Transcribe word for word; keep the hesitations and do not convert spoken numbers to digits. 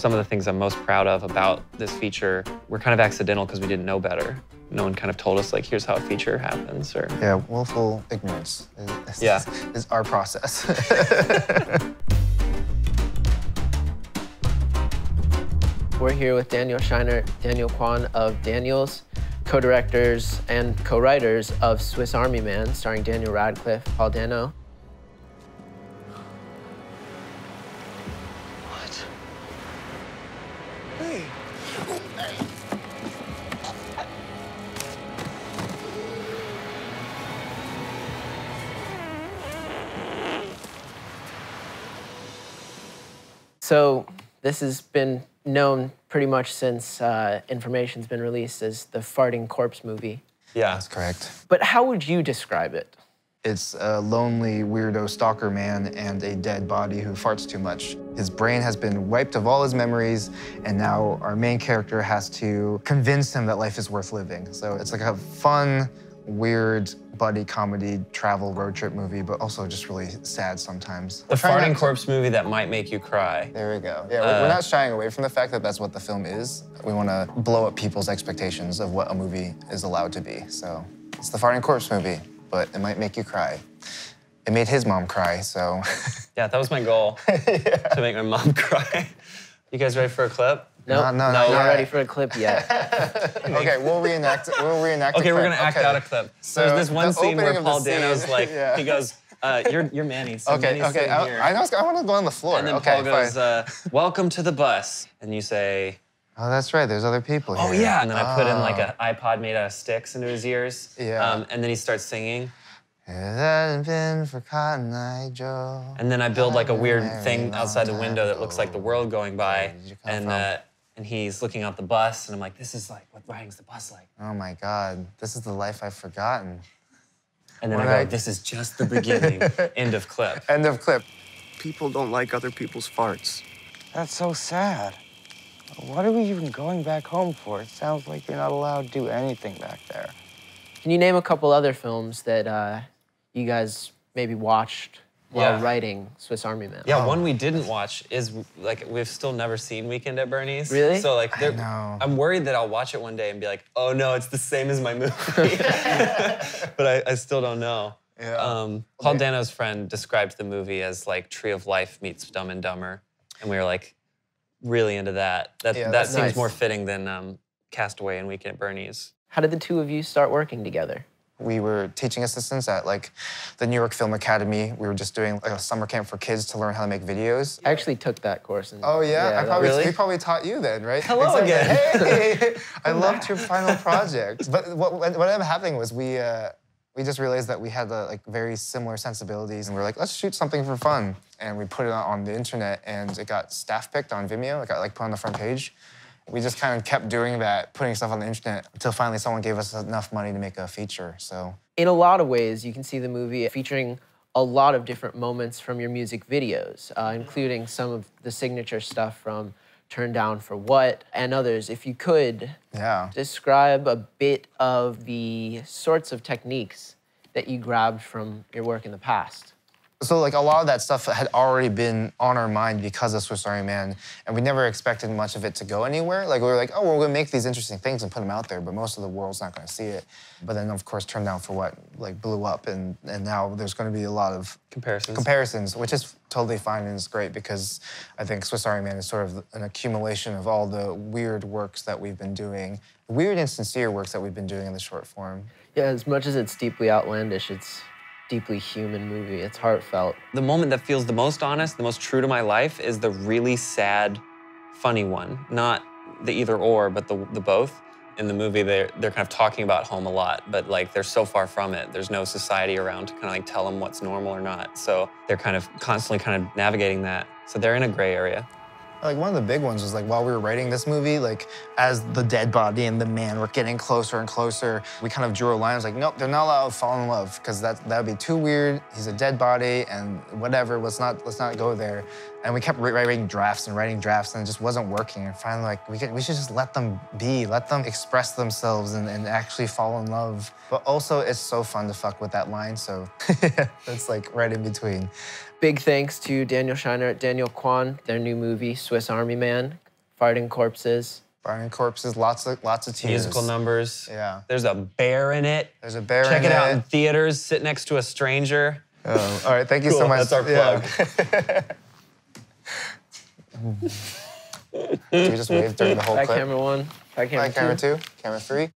Some of the things I'm most proud of about this feature were kind of accidental because we didn't know better. No one kind of told us, like, here's how a feature happens. Or yeah, willful ignorance is, yeah. is our process. We're here with Daniel Scheinert, Daniel Kwan of Daniels, co-directors and co-writers of Swiss Army Man, starring Daniel Radcliffe, Paul Dano. What? Hey. So this has been known pretty much since uh, information's been released as the farting corpse movie. Yeah, that's correct. But how would you describe it? It's a lonely weirdo stalker man and a dead body who farts too much. His brain has been wiped of all his memories, and now our main character has to convince him that life is worth living. So it's like a fun, weird buddy comedy travel road trip movie, but also just really sad sometimes. The farting corpse movie that might make you cry. There we go. Yeah, uh, we're not shying away from the fact that that's what the film is. We want to blow up people's expectations of what a movie is allowed to be. So it's the farting corpse movie, but it might make you cry. It made his mom cry, so. Yeah, that was my goal, yeah. to make my mom cry. You guys ready for a clip? Nope. No, no, no, not yet. Ready for a clip yet. Okay, we'll reenact. We'll reenact. Okay, a clip. We're gonna act okay. out a clip. So there's this one scene where Paul Dano's scene, like, yeah. he goes, uh, "You're, you're Manny." So okay, Manny's okay. I, here. I, I, I want to go on the floor. And then okay, Paul goes, uh, "Welcome to the bus," and you say, "Oh, that's right. There's other people here." Oh yeah. And then oh. I put in like an iPod made out of sticks into his ears. Yeah. Um, and then he starts singing. That been for Cotton Eye Joe. And then I build like a weird thing outside the window that looks like the world going by, and. Uh, And he's looking out the bus, and I'm like, this is like what riding's the bus like. Oh my God, this is the life I've forgotten. And then what I go, I... this is just the beginning. End of clip. End of clip. People don't like other people's farts. That's so sad. What are we even going back home for? It sounds like you're not allowed to do anything back there. Can you name a couple other films that uh, you guys maybe watched while yeah. writing Swiss Army Man? Yeah, oh. one we didn't watch is, like, we've still never seen Weekend at Bernie's. Really? So, like, I know. I'm worried that I'll watch it one day and be like, oh, no, it's the same as my movie. But I, I still don't know. Yeah. Um, Paul okay. Dano's friend described the movie as, like, Tree of Life meets Dumb and Dumber. And we were, like, really into that. That, yeah, that seems nice. More fitting than um, Cast Away and Weekend at Bernie's. How did the two of you start working together? We were teaching assistants at like the New York Film Academy. We were just doing like a summer camp for kids to learn how to make videos. I actually took that course. And, oh yeah, yeah I probably, really? We probably taught you then, right? Hello like, again. Hey, I loved your final project. But what, what ended up happening was we uh, we just realized that we had uh, like very similar sensibilities, and we were like, let's shoot something for fun, and we put it on the internet, and it got staff picked on Vimeo. It got like put on the front page. We just kind of kept doing that, putting stuff on the internet, until finally someone gave us enough money to make a feature, so. In a lot of ways, you can see the movie featuring a lot of different moments from your music videos, uh, including some of the signature stuff from Turn Down for What and others. If you could yeah. describe a bit of the sorts of techniques that you grabbed from your work in the past. So like a lot of that stuff had already been on our mind because of Swiss Army Man, and we never expected much of it to go anywhere. Like we were like, oh, we're gonna make these interesting things and put them out there, but most of the world's not gonna see it. But then of course, Turn Down for What like blew up, and and now there's gonna be a lot of comparisons, comparisons, which is totally fine and it's great because I think Swiss Army Man is sort of an accumulation of all the weird works that we've been doing, weird and sincere works that we've been doing in the short form. Yeah, as much as it's deeply outlandish, it's deeply human movie. It's heartfelt. The moment that feels the most honest, the most true to my life, is the really sad, funny one. Not the either or, but the, the both. In the movie, they're, they're kind of talking about home a lot, but like they're so far from it. There's no society around to kind of like tell them what's normal or not. So they're kind of constantly kind of navigating that. So they're in a gray area. Like one of the big ones was like while we were writing this movie, like as the dead body and the man were getting closer and closer, we kind of drew a line. I was like, nope, they're not allowed to fall in love because that that would be too weird. He's a dead body and whatever. Let's not let's not go there. And we kept writing drafts and writing drafts, and it just wasn't working. And finally, like we could, we should just let them be, let them express themselves and, and actually fall in love. But also, it's so fun to fuck with that line. So that's like right in between. Big thanks to Daniel Scheinert, Daniel Kwan, their new movie, Swiss Army Man. farting corpses. Farting corpses, lots of lots of tears. Musical numbers. Yeah. There's a bear in it. There's a bear Check in it. Check it out in theaters. Sit next to a stranger. Oh, all right. Thank you cool, so much. That's our yeah. plug. Should we just wave during the whole Back clip? Camera one. Back camera, Back camera two. Camera three.